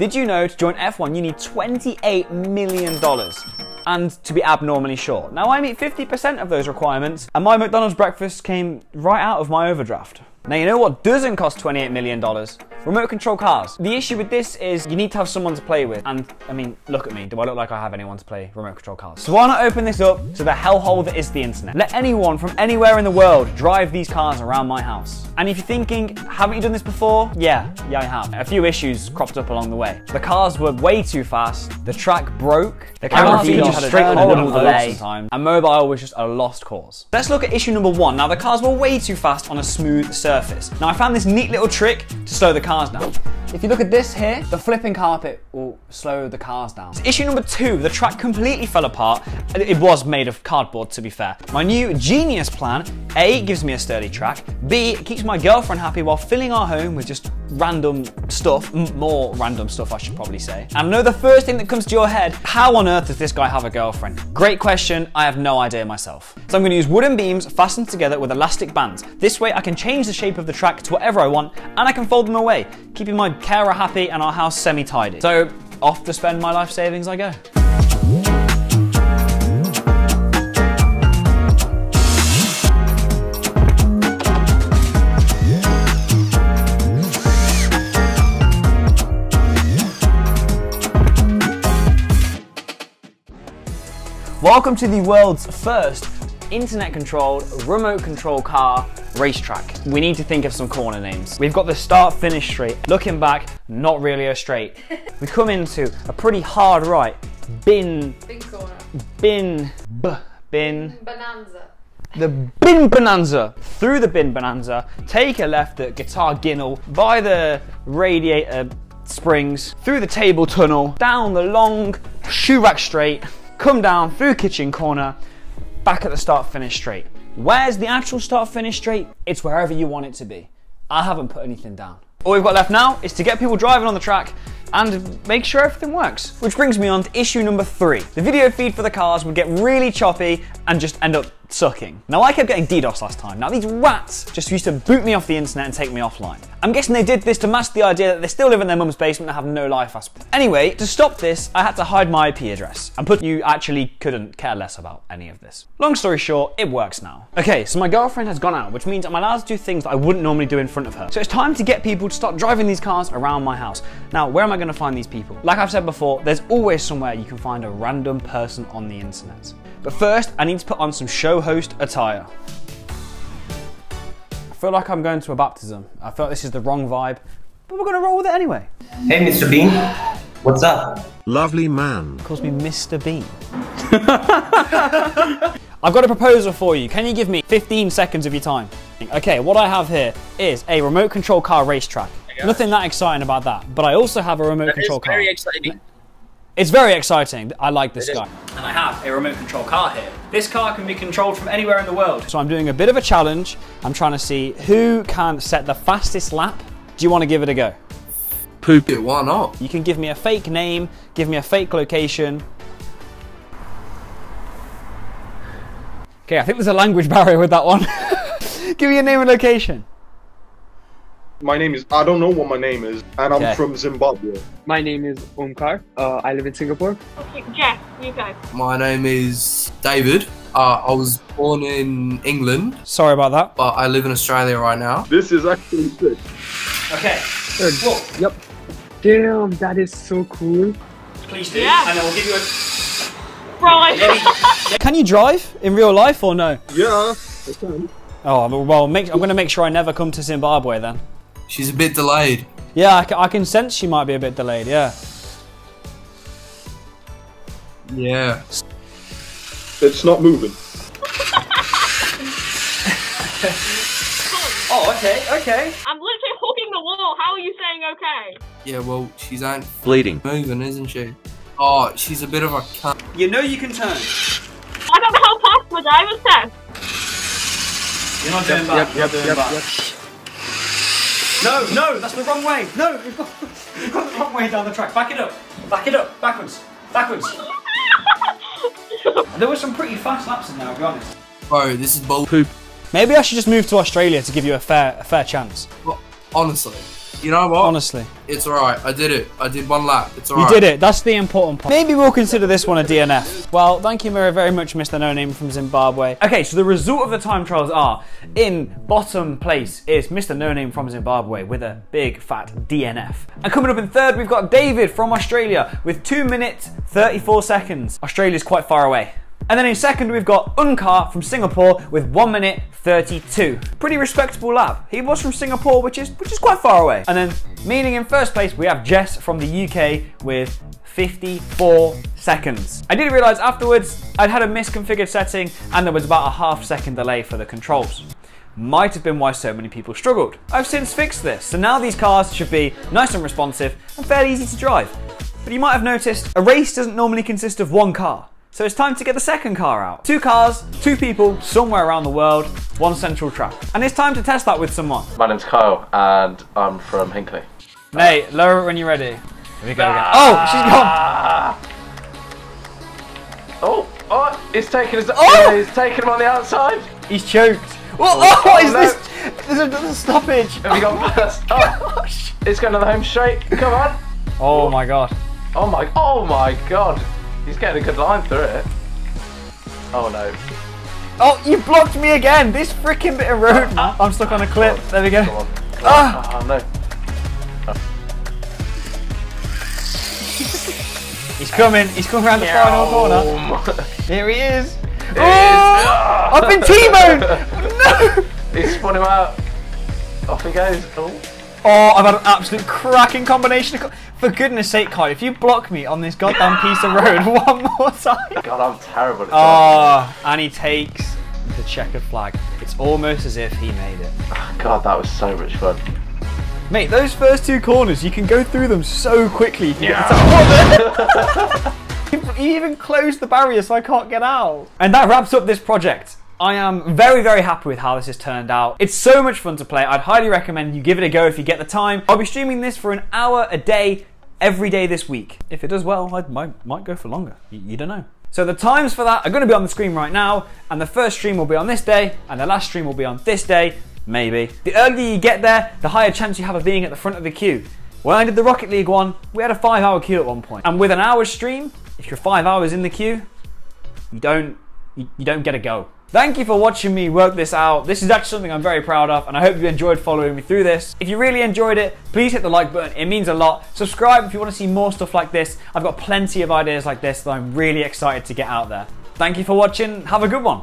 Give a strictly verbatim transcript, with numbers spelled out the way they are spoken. Did you know to join F one you need twenty-eight million dollars? And to be abnormally short. Now I meet fifty percent of those requirements, and my McDonald's breakfast came right out of my overdraft. Now you know what doesn't cost twenty-eight million dollars? Remote control cars. The issue with this is you need to have someone to play with, and I mean, look at me, do I look like I have anyone to play remote control cars? So why not open this up to the hellhole that is the internet? Let anyone from anywhere in the world drive these cars around my house. And if you're thinking, haven't you done this before? Yeah, yeah I have. A few issues cropped up along the way. The cars were way too fast, the track broke, the camera feed just straight on all the time, and mobile was just a lost cause. Let's look at issue number one. Now the cars were way too fast on a smooth surface. Now I found this neat little trick to slow the cars down. If you look at this here, the flipping carpet will slow the cars down. So issue number two, the track completely fell apart. It was made of cardboard, to be fair. My new genius plan, A, gives me a sturdy track, B, it keeps my girlfriend happy while filling our home with just random stuff, more random stuff I should probably say. And I know the first thing that comes to your head, how on earth does this guy have a girlfriend? Great question, I have no idea myself. So I'm gonna use wooden beams fastened together with elastic bands. This way I can change the shape of the track to whatever I want, and I can fold them away, keeping my carer happy and our house semi-tidy. So off to spend my life savings I go. Welcome to the world's first internet-controlled, remote-control car racetrack. We need to think of some corner names. We've got the start-finish straight. Looking back, not really a straight. We come into a pretty hard right. Bin. Bin corner. Bin. B. Bin. Bonanza. The bin bonanza. Through the bin bonanza, take a left at Guitar Ginnell, by the radiator springs, through the table tunnel, down the long shoe rack straight, come down through kitchen corner, back at the start finish straight. Where's the actual start finish straight? It's wherever you want it to be. I haven't put anything down. All we've got left now is to get people driving on the track and make sure everything works. Which brings me on to issue number three. The video feed for the cars would get really choppy and just end up sucking. Now I kept getting DDoS last time. Now these rats just used to boot me off the internet and take me offline. I'm guessing they did this to mask the idea that they still live in their mum's basement and have no life aspect. Anyway, to stop this, I had to hide my I P address and put you actually couldn't care less about any of this. Long story short, it works now. Okay, so my girlfriend has gone out, which means I'm allowed to do things that I wouldn't normally do in front of her. So it's time to get people to start driving these cars around my house. Now, where am I going to find these people? Like I've said before, there's always somewhere you can find a random person on the internet. But first, I need to put on some show host attire. I feel like I'm going to a baptism. I feel like this is the wrong vibe, but we're gonna roll with it anyway. Hey, Mister Bean. What's up? Lovely man. He calls me Mister Bean. I've got a proposal for you. Can you give me fifteen seconds of your time? Okay, what I have here is a remote control car racetrack. Nothing it. that exciting about that, but I also have a remote that control is car. Very exciting. It's very exciting. I like this guy. And I have a remote control car here. This car can be controlled from anywhere in the world. So I'm doing a bit of a challenge. I'm trying to see who can set the fastest lap. Do you want to give it a go? Poop it, why not? You can give me a fake name, give me a fake location. Okay, I think there's a language barrier with that one. Give me your name and location. My name is, I don't know what my name is, and I'm okay. From Zimbabwe. My name is Omkar, uh, I live in Singapore. Okay, Jeff, you go. My name is David, uh, I was born in England. Sorry about that. But I live in Australia right now. This is actually sick. Okay, good. Oh. Yep. Damn, that is so cool. Please do, yeah. And I will give you a... Right. Can you drive in real life or no? Yeah, I can. Oh, well, make, I'm going to make sure I never come to Zimbabwe then. She's a bit delayed. Yeah, I, c I can sense she might be a bit delayed, yeah. Yeah. It's not moving. Oh, okay, okay. I'm literally hugging the wall. How are you saying okay? Yeah, well, she's ain't bleeding. Moving, isn't she? Oh, she's a bit of a cunt. You know you can turn. I don't know how fast my driver's test. You're not doing yep, back, yep, you're yep, doing yep, back. Yep, yep. No, no, that's the wrong way. No, we've got, we've got the wrong way down the track. Back it up, back it up, backwards, backwards. There were some pretty fast laps in there, I'll be honest. Bro, this is bull poop. Maybe I should just move to Australia to give you a fair, a fair chance. Well, honestly. You know what? Honestly. It's alright. I did it. I did one lap. It's alright. You did it. That's the important part. Maybe we'll consider this one a D N F. Well, thank you Mira, very much, Mister No Name from Zimbabwe. Okay, so the result of the time trials are, in bottom place is Mister No Name from Zimbabwe with a big fat D N F. And coming up in third, we've got David from Australia with two minutes, thirty-four seconds. Australia's quite far away. And then in second, we've got Unkar from Singapore with one minute, thirty-two. Pretty respectable lap. He was from Singapore, which is, which is quite far away. And then meaning in first place, we have Jess from the U K with fifty-four seconds. I did realise afterwards, I'd had a misconfigured setting and there was about a half second delay for the controls. Might have been why so many people struggled. I've since fixed this. So now these cars should be nice and responsive and fairly easy to drive. But you might have noticed a race doesn't normally consist of one car. So it's time to get the second car out. Two cars, two people, somewhere around the world, one central track. And it's time to test that with someone. My name's Kyle and I'm from Hinckley. Mate, lower it when you're ready. Here we go again. Ah. Oh, she's gone. Oh, oh, it's taking his, oh! He's taken him on the outside. He's choked. Well, oh, oh, what is no. this? There's another stoppage. Have we gone first? Oh, gosh. It's going to the home straight. Come on. Oh, oh my God. Oh my, oh my God. He's getting a good line through it. Oh no. Oh, you blocked me again! This freaking bit of road. Ah, I'm stuck on a clip. God. There we go. Come on. Come on. Ah. Oh no. Oh. He's coming. He's coming around the final oh. corner. Here he is. It oh! is. Ah. I've been T-boned! No! He spun him out. Off he goes. Oh. Oh, I've had an absolute cracking combination of... Co For goodness sake, Kyle, if you block me on this goddamn piece of road one more time... God, I'm terrible at that. Oh, and he takes the checkered flag. It's almost as if he made it. Oh, God, that was so much fun. Mate, those first two corners, you can go through them so quickly. Yeah. You even closed the barrier so I can't get out. And that wraps up this project. I am very, very happy with how this has turned out. It's so much fun to play. I'd highly recommend you give it a go if you get the time. I'll be streaming this for an hour a day, every day this week. If it does well, I might, might go for longer. You, you don't know. So the times for that are gonna be on the screen right now, and the first stream will be on this day, and the last stream will be on this day, maybe. The earlier you get there, the higher chance you have of being at the front of the queue. When I did the Rocket League one, we had a five hour queue at one point. And with an hour stream, if you're five hours in the queue, you don't, you, you don't get a go. Thank you for watching me work this out. This is actually something I'm very proud of, and I hope you enjoyed following me through this. If you really enjoyed it, please hit the like button. It means a lot. Subscribe if you want to see more stuff like this. I've got plenty of ideas like this that I'm really excited to get out there. Thank you for watching. Have a good one.